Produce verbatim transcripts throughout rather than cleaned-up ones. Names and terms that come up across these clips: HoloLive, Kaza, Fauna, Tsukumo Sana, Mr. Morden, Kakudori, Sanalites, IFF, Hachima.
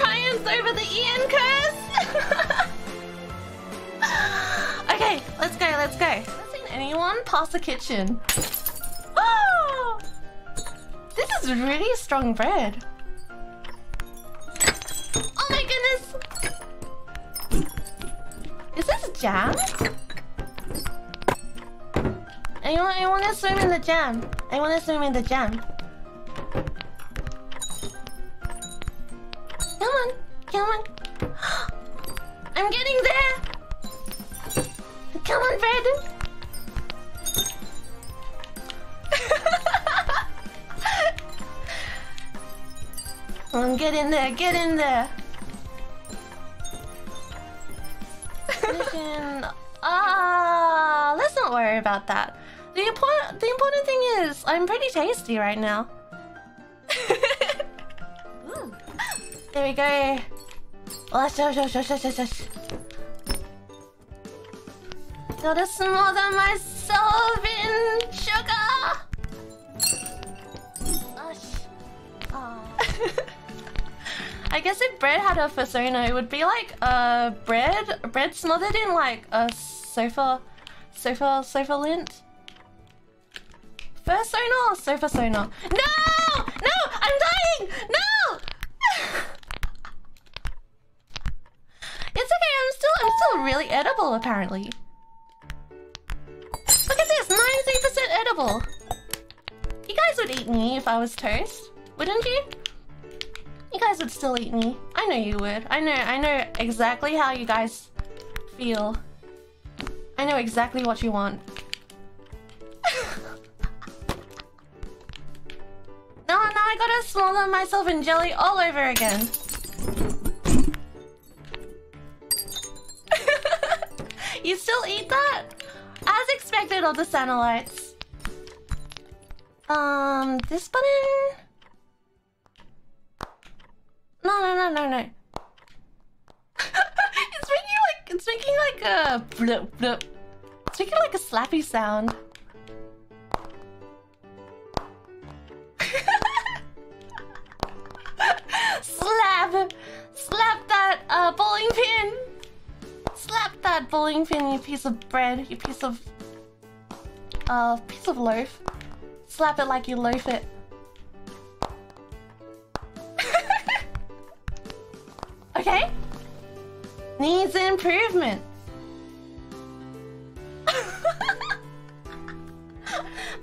triumphs over the Ian curse! Okay, let's go, let's go. I've seen anyone past the kitchen. Oh! This is really strong bread. Oh my goodness! Is this jam? Anyone, I want to swim in the jam. I want to swim in the jam. Come on, come on. I'm getting there. Come on, Fred. Come on, get in there, get in there. Ah, let's not worry about that. The important, the important thing is I'm pretty tasty right now. Ooh. There we go. Wash, wash, wash, wash, wash. Gotta smother myself in sugar. Oh. I guess if bread had a persona, it would be like uh bread, bread smothered in like a sofa, sofa, sofa lint. Persona or sofa sona? No, no, I'm dying. No. It's okay, I'm still I'm still really edible apparently. Look at this, ninety percent edible. You guys would eat me if I was toast, wouldn't you? You guys would still eat me. I know you would. I know I know exactly how you guys feel. I know exactly what you want. No, no, I gotta smother myself in jelly all over again. You still eat that? As expected of the Sanalites. Um, this button? No, no, no, no, no. It's making like, it's making like a blip, blip. It's making like a slappy sound. Slap! Slap that uh, bowling pin! Slap that bowling pin, you piece of bread, you piece of... Uh, piece of loaf. Slap it like you loaf it. Okay? Needs improvement.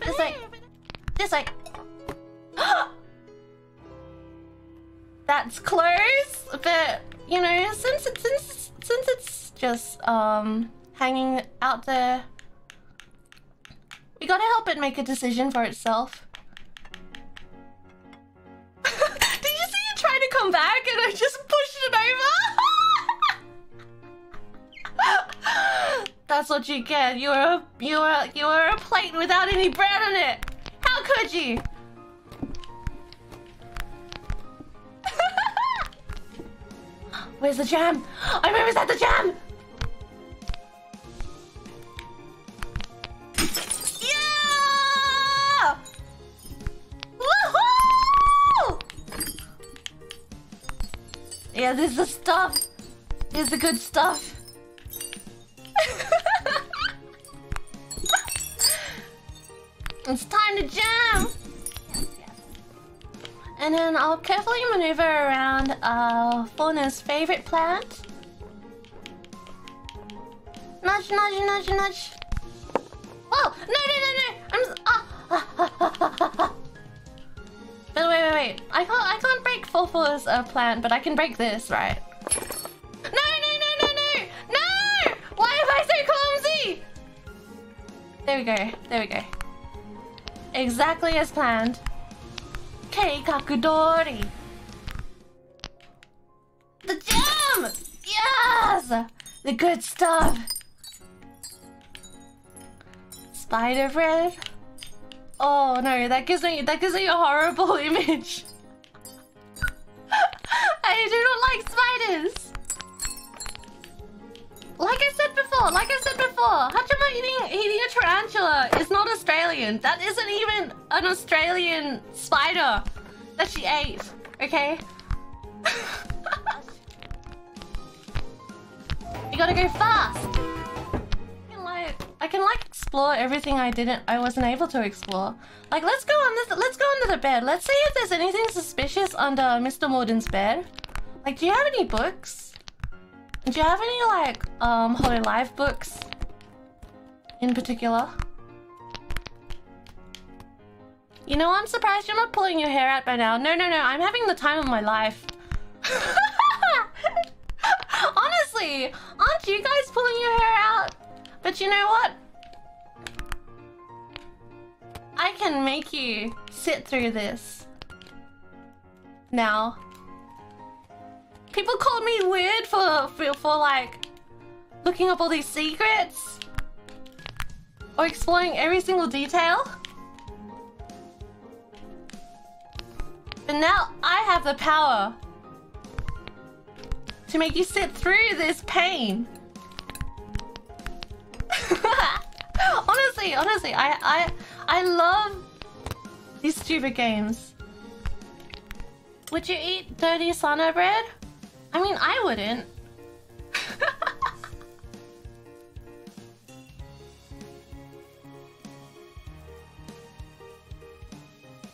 This way. This way. That's close, but you know, since it's since since it's just um hanging out there, we gotta help it make a decision for itself. Did you see it try to come back and I just pushed it over? That's what you get. You're a you're a, you're a plate without any bread on it. How could you? Where's the jam? I remember, is that the jam? Yeah! Woohoo! Yeah, this is the stuff. This is the good stuff. It's time to jam! And then I'll carefully maneuver around uh, Fauna's favorite plant. Nudge, nudge, nudge, nudge. Whoa! No, no, no, no! I'm just... Ah. But wait, wait, wait. I can't, I can't break Fawfaw's uh, plant, but I can break this, right? No, no, no, no, no! No! Why am I so clumsy? There we go. There we go. Exactly as planned. Okay, Kakudori! The jam! Yes! The good stuff! Spider bread? Oh no, that gives me that gives me a horrible image. I do not like spiders! Like I said before, like I said before, Hachima eating, eating a tarantula is not Australian. That isn't even an Australian spider that she ate, okay? You gotta go fast! I can like, I can like explore everything I didn't, I wasn't able to explore. Like, let's go on this, let's go under the bed. Let's see if there's anything suspicious under Mister Morden's bed. Like, do you have any books? Do you have any, like, um, HoloLive books? In particular? You know, I'm surprised you're not pulling your hair out by now. No, no, no, I'm having the time of my life. Honestly, aren't you guys pulling your hair out? But you know what? I can make you sit through this. Now. People called me weird for, for, for like, looking up all these secrets. Or exploring every single detail. But now I have the power to make you sit through this pain. honestly, honestly, I, I, I love these stupid games. Would you eat dirty Sana bread? I mean, I wouldn't.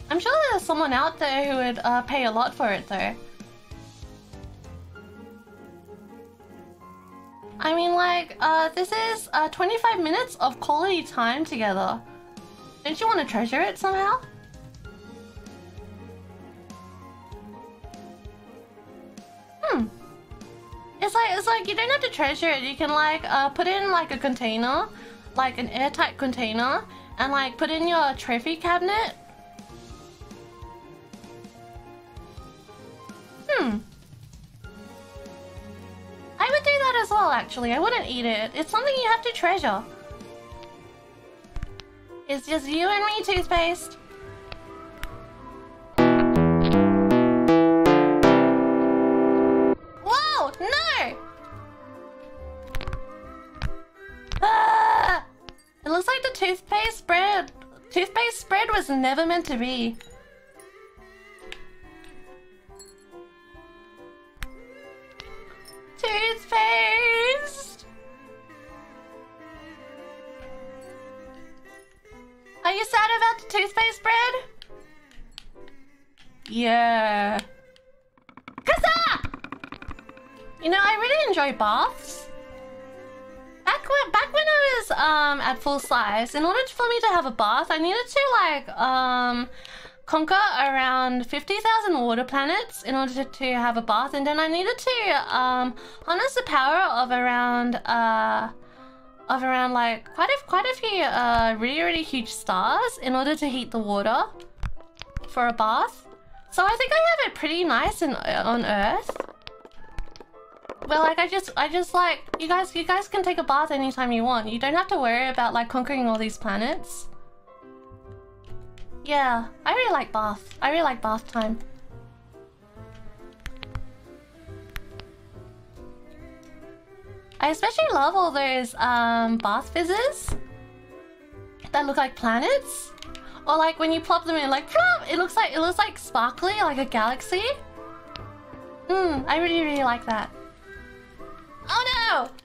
I'm sure there's someone out there who would uh, pay a lot for it, though. I mean, like, uh, this is uh, twenty-five minutes of quality time together. Don't you want to treasure it somehow? Hmm. It's like, it's like you don't have to treasure it. You can, like, uh, put in, like, a container, like an airtight container, and, like, put in your trophy cabinet. Hmm. I would do that as well, actually. I wouldn't eat it. It's something you have to treasure. It's just you and me, toothpaste. Whoa! No! Ah! It looks like the toothpaste spread... Toothpaste spread was never meant to be. Toothpaste! Are you sad about the toothpaste spread? Yeah. Kaza! You know, I really enjoy baths. Back when, back when I was um, at full size, in order for me to have a bath, I needed to like um, conquer around fifty thousand water planets in order to, to have a bath, and then I needed to um, harness the power of around uh, of around like quite a quite a few uh, really really huge stars in order to heat the water for a bath. So I think I have it pretty nice in, on Earth. But like I just I just like you guys you guys can take a bath anytime you want. You don't have to worry about like conquering all these planets. Yeah, I really like bath. I really like bath time. I especially love all those um, bath fizzes that look like planets, or like when you plop them in, like plop, it looks like it looks like sparkly, like a galaxy. Hmm, I really really like that. Oh no!